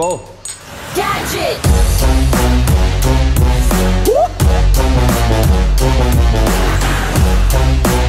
Go. Gadget. Woo.